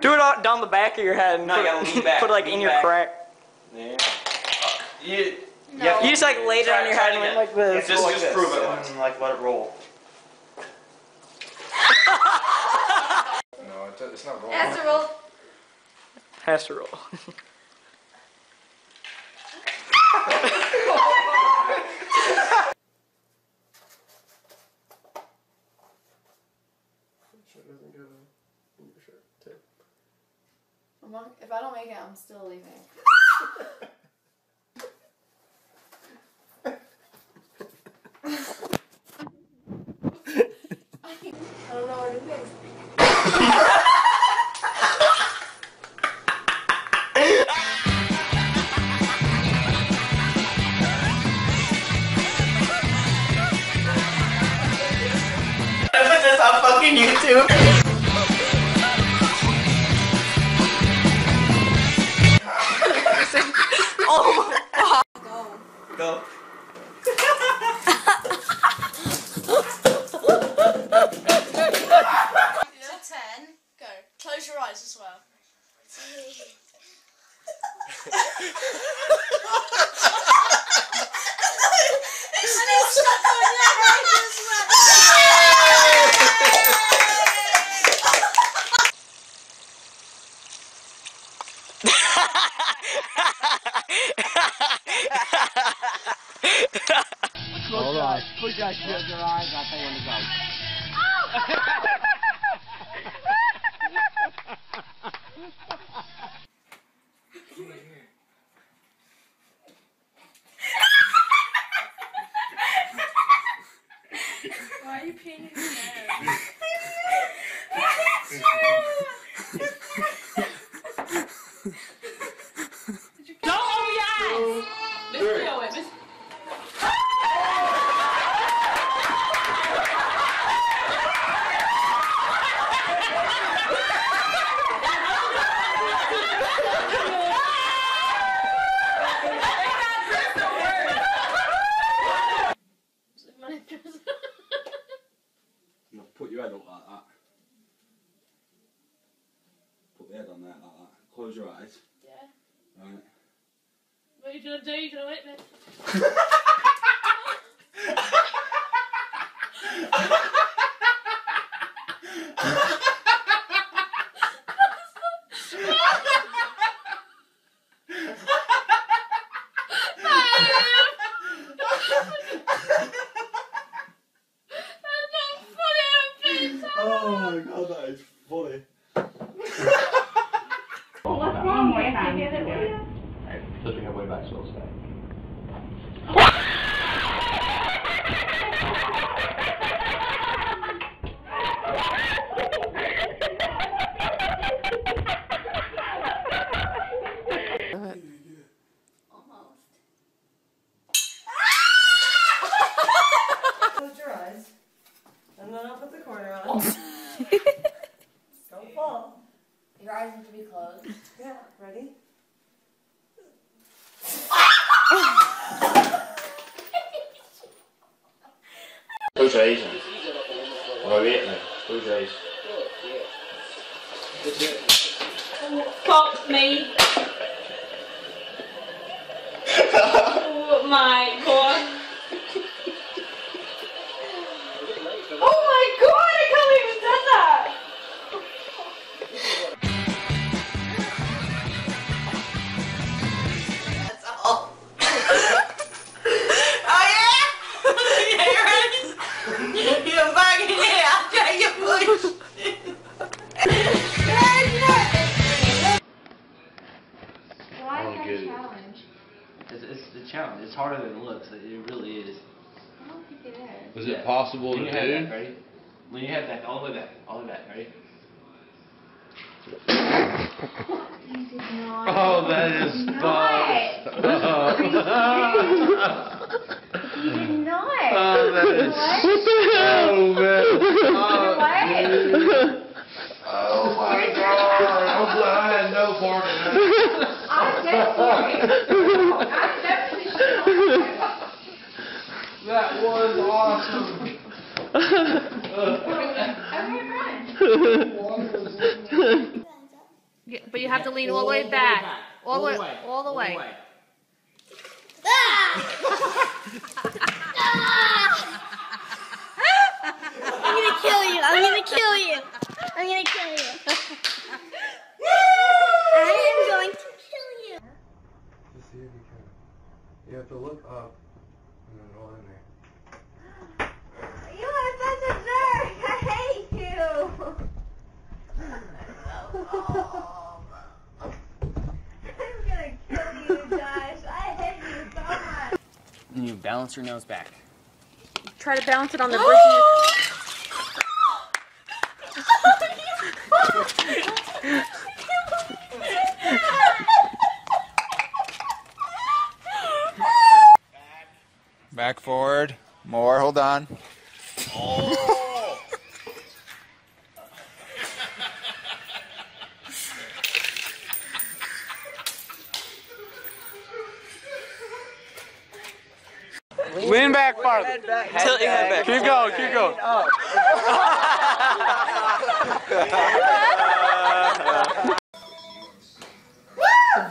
Do it all down the back of your head and put it like in your crack. Yeah. You just like laid it on your head and went like this. Just prove it once and like let it roll. No, it's not rolling. It has to roll. Has to roll. If I don't make it, I'm still leaving. I don't know where to fix. I put this on fucking YouTube. Go. To 10. Go. Close your eyes as well. It's still stuck on your eyes as well. Close your eyes. Close your eyes. Close your eyes. I'll tell you when to go. Why are you painting your hair? Put your head up like that. Put the head on there like that. Close your eyes. Yeah. Right. What are you trying to do? You trying to hit me? Close your eyes. Oh, wait now. Close your eyes. Fuck me. Oh my god. Oh my god, I can't believe you've done that. That's all. Oh yeah? Yeah, you're right. You're back in here, I'll try your push. Why is that a challenge? It's the challenge. It's harder than it looks. It really is. I don't think it is. Was it possible to do? That, right? When you have that, all the way back. All the way back, right? Oh, that is bugs. You did not. Oh, that is so bad. Oh, oh my god. I'm glad I had no part in that. I'm definitely. I'm definitely sure. That was awesome. Everyone run. Yeah, but you have to lean all the way back. All the way. I'm gonna kill you. I'm gonna kill you. I'm gonna kill you. I am going to kill you. Just see if you can. You have to look up and then roll in there. And you balance your nose back. Try to balance it on the bridge. Back, forward, more. Hold on. Oh. Lean back farther. Tilt your head back. Keep going, keep going.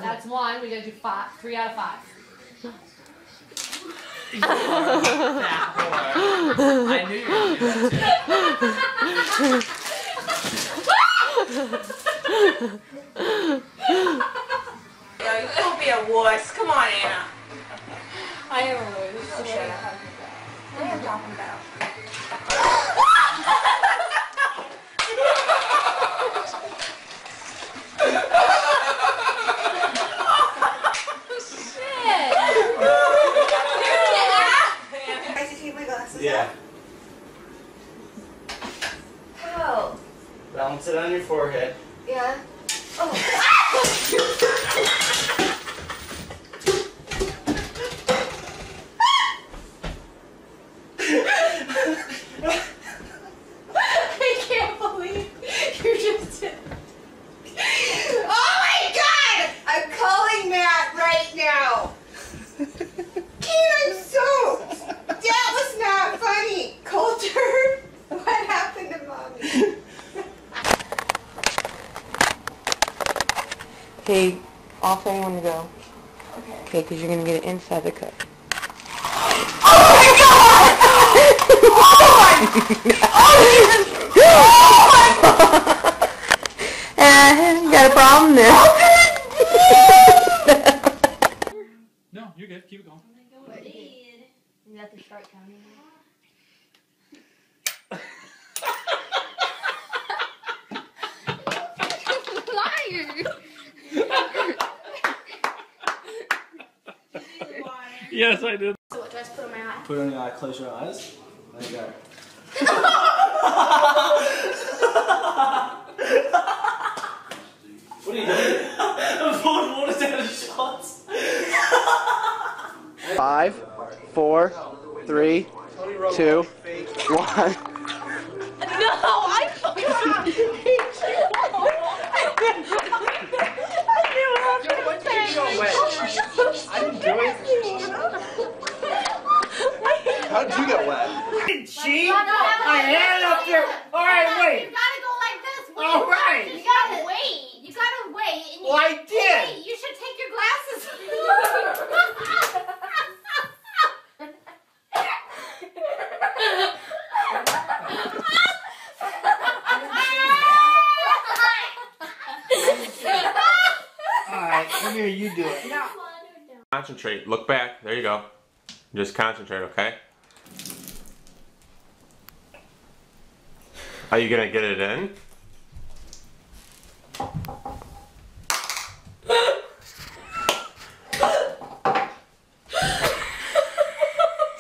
That's one. We gotta do 5, 3 out of 5. I knew you were gonna do that. You don't be a wuss. Come on, Anna. I am a wuss. Oh, shut up. What are you talking about? Oh, shit! Can I take my glasses off? How? Balance it on your forehead. Yeah. Oh. Okay, off where you want to go. Okay, because you're going to get it inside the cup. Oh my God! Oh my God! Oh, oh my God! Got a problem there. No, you're good. Keep it going. Oh my God, you have to start counting. Yes, I did. So what do I just put on my eye? Put it on your eye, close your eyes. There you go. What are you doing? I'm pouring water down the shots. 5, 4, 3, 2, 1. No, I you do it. No. Concentrate. Look back. There you go. Just concentrate, okay? Are you gonna get it in?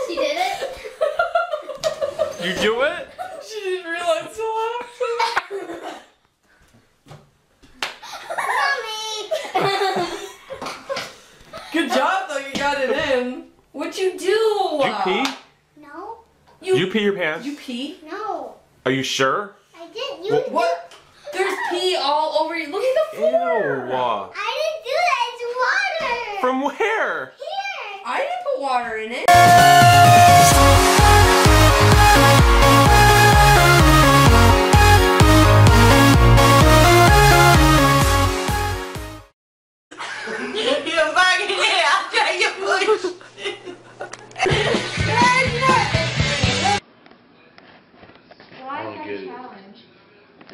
She did it? You do it? She didn't realize so often. Good job, though. You got it in. What'd you do? Did you pee? No. Did you pee your pants? You pee? No. Are you sure? I did. You what? What? There's pee all over you. Look at the floor. Ew. I didn't do that. It's water. From where? Here. I didn't put water in it.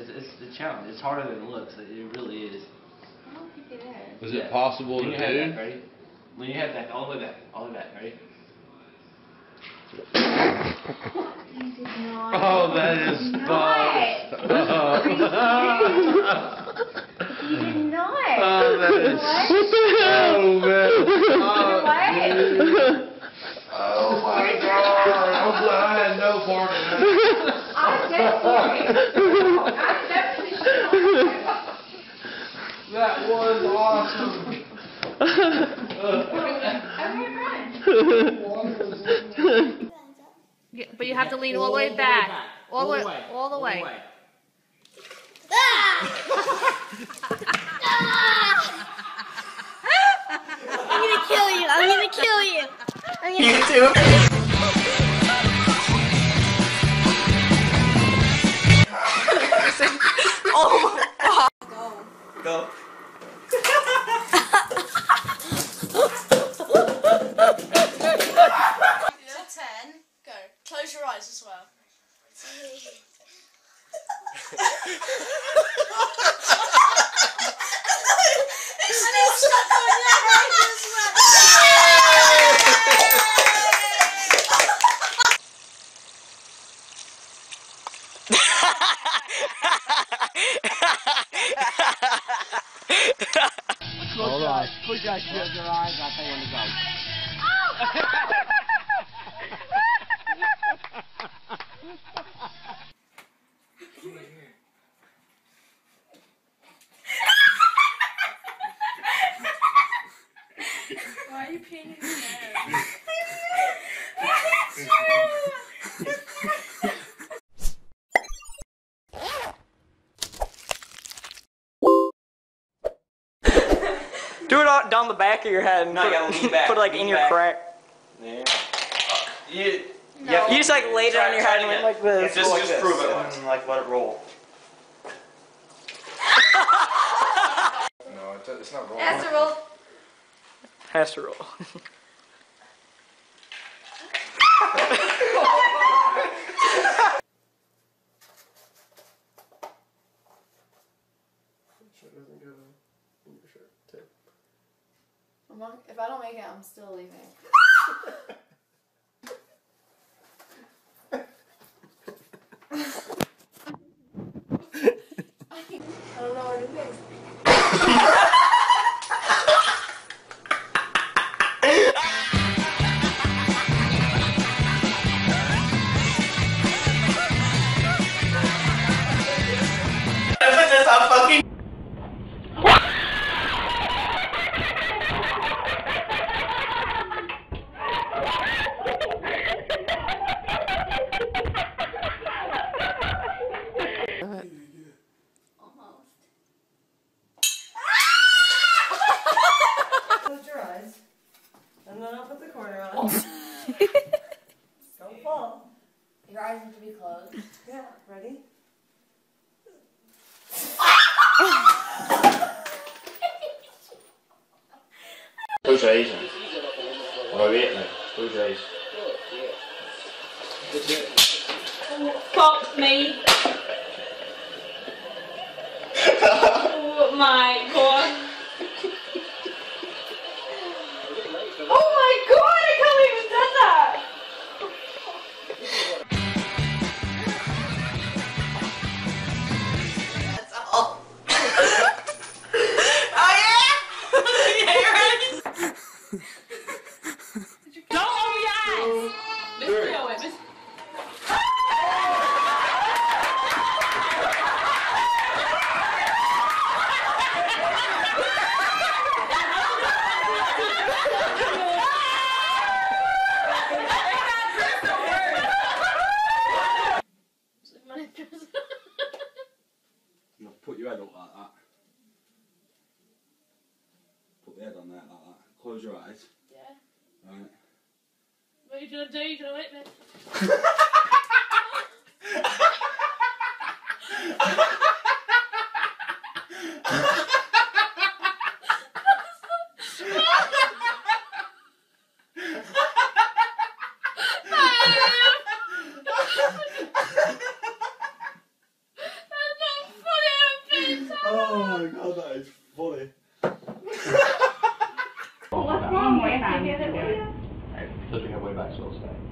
it's the challenge. It's harder than it looks. It really is. I don't think it is. Was it possible to do? That, right? When you have that all the way back, right? You did not. Oh, that is not. You did not. Oh, that is so bad. Oh, what? Oh my God! I'm glad I had no part in that. I'm definitely sure. That was awesome. Yeah, but you have to lean all the way back. All the way. I'm gonna kill you. I'm gonna kill you. You too. Oh my God. Go. Close your eyes as well. It's still stuck on your eyes as well. Close your eyes. Close your eyes. Close your eyes. I think I'm going to go. Why are you peeing in his nose? Do it all down the back of your head and put it in your crack. Yeah. You just like laid it on your head and went like this. Just prove it and like let it roll. No, it's not rolling. That's a roll. Has to roll. If I don't make it, I'm still leaving. I don't know what it is. Don't fall. Your eyes need to be closed. Yeah, ready? Close your eyes. Or wait now. Close your eyes. Fuck me. Oh my God. Put your head up like that. Put the head on there like that. Close your eyes. Yeah. Right. What are you gonna do? You're gonna hit me. God, that is funny. Well, what's wrong with that? It doesn't go way back, so I'll stay.